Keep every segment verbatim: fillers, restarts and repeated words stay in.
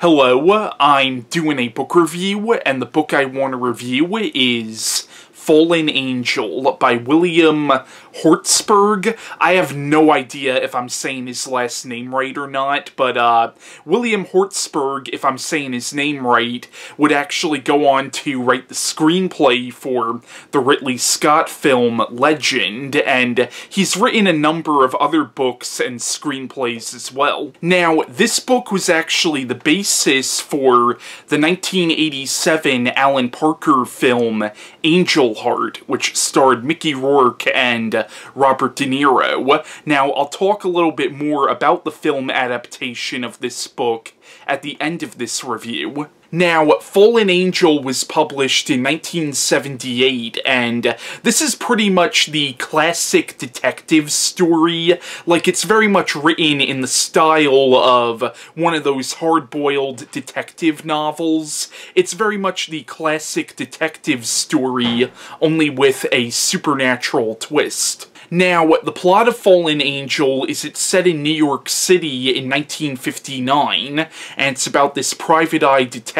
Hello, I'm doing a book review, and the book I want to review is Falling Angel by William Hjortsberg. I have no idea if I'm saying his last name right or not, but uh, William Hjortsberg, if I'm saying his name right, would actually go on to write the screenplay for the Ridley Scott film Legend, and he's written a number of other books and screenplays as well. Now, this book was actually the basis for the nineteen eighty-seven Alan Parker film Angel Heart, which starred Mickey Rourke and Robert De Niro. Now, I'll talk a little bit more about the film adaptation of this book at the end of this review. Now, Fallen Angel was published in nineteen seventy-eight, and this is pretty much the classic detective story. Like, it's very much written in the style of one of those hard-boiled detective novels. It's very much the classic detective story, only with a supernatural twist. Now, the plot of Fallen Angel is it's set in New York City in nineteen fifty-nine, and it's about this private-eye detective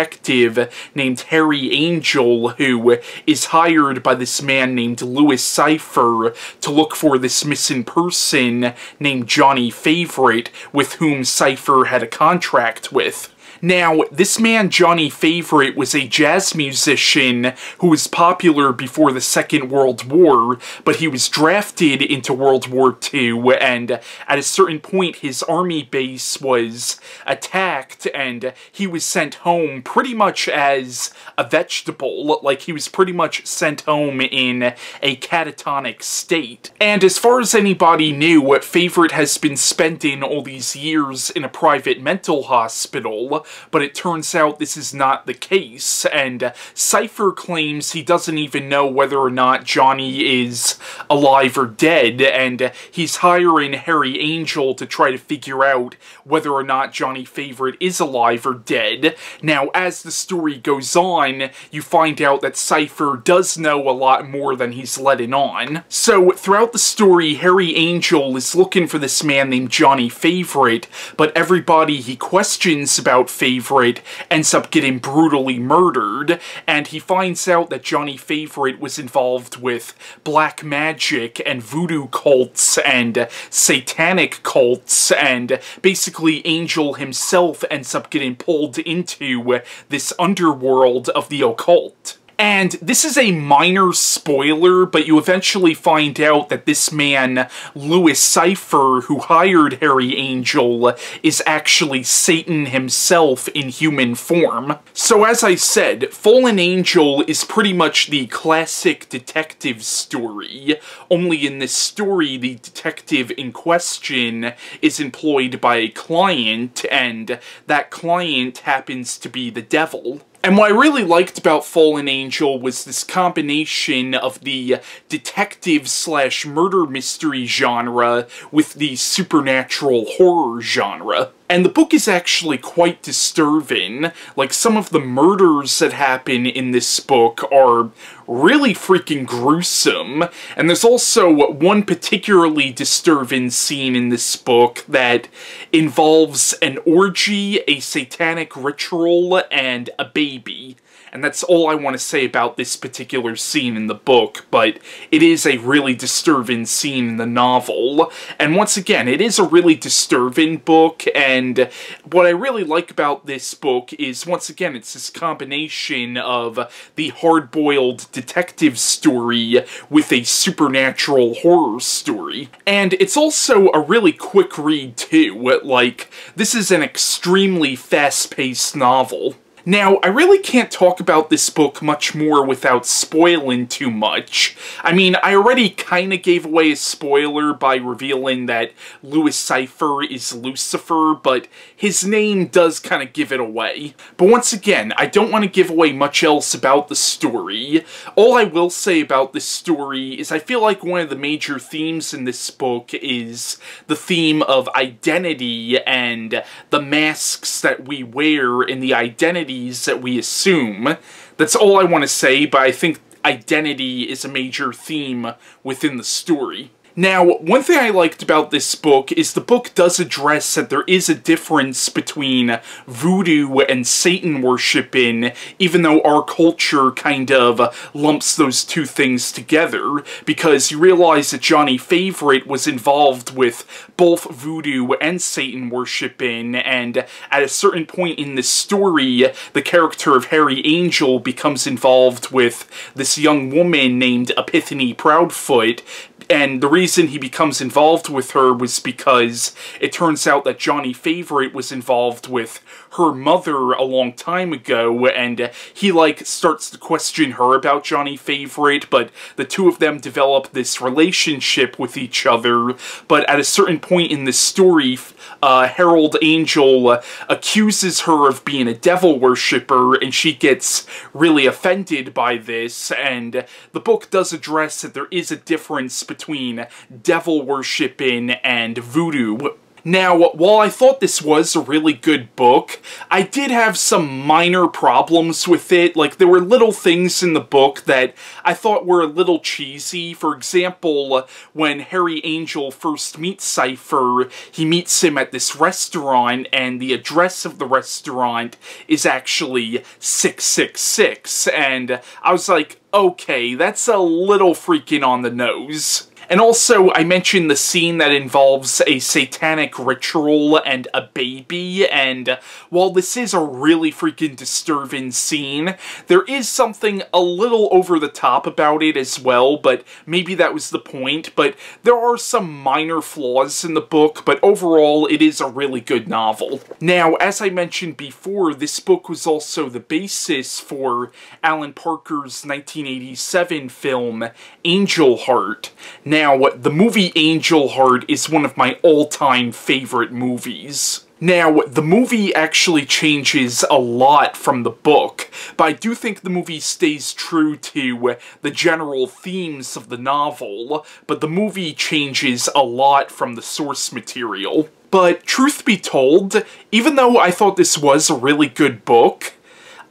named Harry Angel, who is hired by this man named Louis Cyphre to look for this missing person named Johnny Favorite, with whom Cyphre had a contract with. Now, this man, Johnny Favorite, was a jazz musician who was popular before the Second World War, but he was drafted into World War Two, and at a certain point his army base was attacked, and he was sent home pretty much as a vegetable. Like, he was pretty much sent home in a catatonic state. And as far as anybody knew, Favorite has been spending all these years in a private mental hospital, but it turns out this is not the case, and Cyphre claims he doesn't even know whether or not Johnny is alive or dead, and he's hiring Harry Angel to try to figure out whether or not Johnny Favorite is alive or dead. Now, as the story goes on, you find out that Cyphre does know a lot more than he's letting on. So, throughout the story, Harry Angel is looking for this man named Johnny Favorite, but everybody he questions about Favorite ends up getting brutally murdered, and he finds out that Johnny Favorite was involved with black magic and voodoo cults and satanic cults, and basically Angel himself ends up getting pulled into this underworld of the occult. And this is a minor spoiler, but you eventually find out that this man, Louis Cyphre, who hired Harry Angel, is actually Satan himself in human form. So as I said, Fallen Angel is pretty much the classic detective story, only in this story the detective in question is employed by a client, and that client happens to be the devil. And what I really liked about Fallen Angel was this combination of the detective-slash-murder mystery genre with the supernatural horror genre. And the book is actually quite disturbing. Like, some of the murders that happen in this book are really freaking gruesome. And there's also one particularly disturbing scene in this book that involves an orgy, a satanic ritual, and a baby. And that's all I want to say about this particular scene in the book, but it is a really disturbing scene in the novel. And once again, it is a really disturbing book, and what I really like about this book is, once again, it's this combination of the hard-boiled detective story with a supernatural horror story. And it's also a really quick read, too. Like, this is an extremely fast-paced novel. Now, I really can't talk about this book much more without spoiling too much. I mean, I already kinda gave away a spoiler by revealing that Louis Cyphre is Lucifer, but his name does kinda give it away. But once again, I don't want to give away much else about the story. All I will say about this story is I feel like one of the major themes in this book is the theme of identity and the masks that we wear and the identity that we assume. That's all I want to say, but I think identity is a major theme within the story. Now, one thing I liked about this book is the book does address that there is a difference between voodoo and Satan worship in, even though our culture kind of lumps those two things together, because you realize that Johnny Favorite was involved with both voodoo and Satan worship in, and at a certain point in the story, the character of Harry Angel becomes involved with this young woman named Epiphany Proudfoot, and the reason he becomes involved with her was because it turns out that Johnny Favorite was involved with her mother a long time ago, and he, like, starts to question her about Johnny Favorite, but the two of them develop this relationship with each other. But at a certain point in the story, uh, Harold Angel accuses her of being a devil worshipper, and she gets really offended by this, and the book does address that there is a difference between between devil worshiping and voodoo. Now, while I thought this was a really good book, I did have some minor problems with it. Like, there were little things in the book that I thought were a little cheesy. For example, when Harry Angel first meets Cypher, he meets him at this restaurant, and the address of the restaurant is actually six six six. And I was like, okay, that's a little freaking on the nose. And also, I mentioned the scene that involves a satanic ritual and a baby, and while this is a really freaking disturbing scene, there is something a little over the top about it as well, but maybe that was the point. But there are some minor flaws in the book, but overall, it is a really good novel. Now, as I mentioned before, this book was also the basis for Alan Parker's nineteen eighty-seven film, Angel Heart. Now, Now, the movie Angel Heart is one of my all-time favorite movies. Now, the movie actually changes a lot from the book, but I do think the movie stays true to the general themes of the novel, but the movie changes a lot from the source material. But truth be told, even though I thought this was a really good book,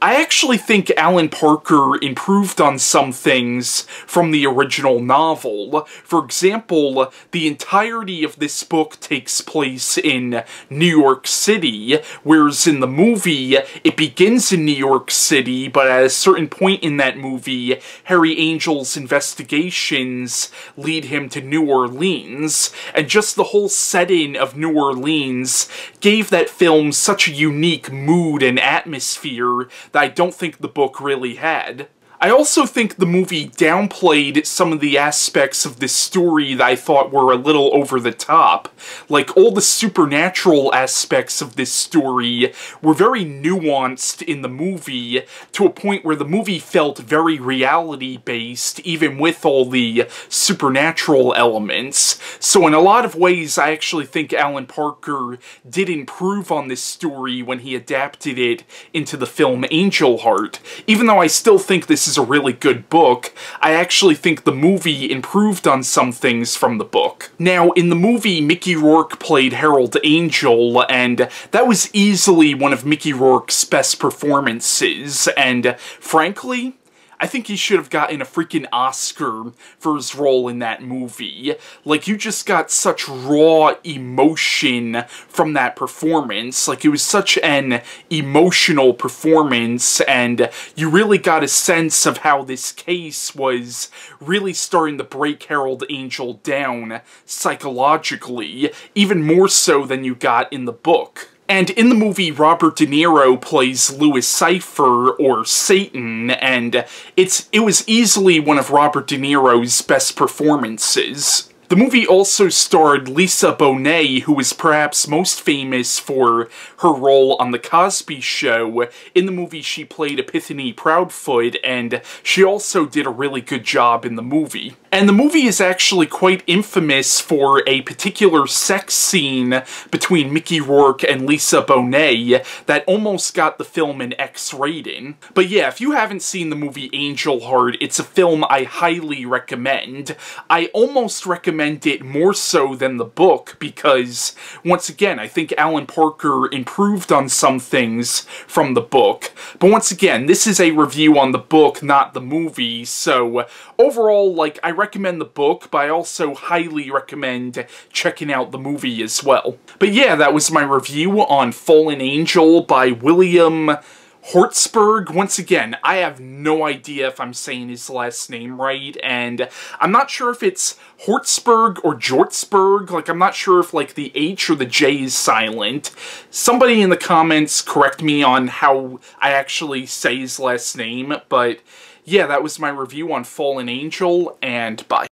I actually think Alan Parker improved on some things from the original novel. For example, the entirety of this book takes place in New York City, whereas in the movie, it begins in New York City, but at a certain point in that movie, Harry Angel's investigations lead him to New Orleans, and just the whole setting of New Orleans gave that film such a unique mood and atmosphere that I don't think the book really had. I also think the movie downplayed some of the aspects of this story that I thought were a little over the top. Like, all the supernatural aspects of this story were very nuanced in the movie, to a point where the movie felt very reality-based, even with all the supernatural elements. So in a lot of ways, I actually think Alan Parker did improve on this story when he adapted it into the film Angel Heart, even though I still think this is a really good book. I actually think the movie improved on some things from the book. Now, in the movie, Mickey Rourke played Harold Angel, and that was easily one of Mickey Rourke's best performances, and frankly, I think he should have gotten a freaking Oscar for his role in that movie. Like, you just got such raw emotion from that performance. Like, it was such an emotional performance, and you really got a sense of how this case was really starting to break Harold Angel down psychologically, even more so than you got in the book. And in the movie, Robert De Niro plays Louis Cyphre, or Satan, and it's it was easily one of Robert De Niro's best performances. The movie also starred Lisa Bonet, who was perhaps most famous for her role on The Cosby Show. In the movie, she played Epiphany Proudfoot, and she also did a really good job in the movie. And the movie is actually quite infamous for a particular sex scene between Mickey Rourke and Lisa Bonet that almost got the film an X rating. But yeah, if you haven't seen the movie Angel Heart, it's a film I highly recommend. I almost recommend recommend it more so than the book because, once again, I think Alan Parker improved on some things from the book. But once again, this is a review on the book, not the movie, so overall, like, I recommend the book, but I also highly recommend checking out the movie as well. But yeah, that was my review on Fallen Angel by William Hjortsberg. Once again, I have no idea if I'm saying his last name right, and I'm not sure if it's Hjortsberg or Jortsberg. Like, I'm not sure if, like, the H or the J is silent. Somebody in the comments correct me on how I actually say his last name, but yeah, that was my review on Fallen Angel, and bye.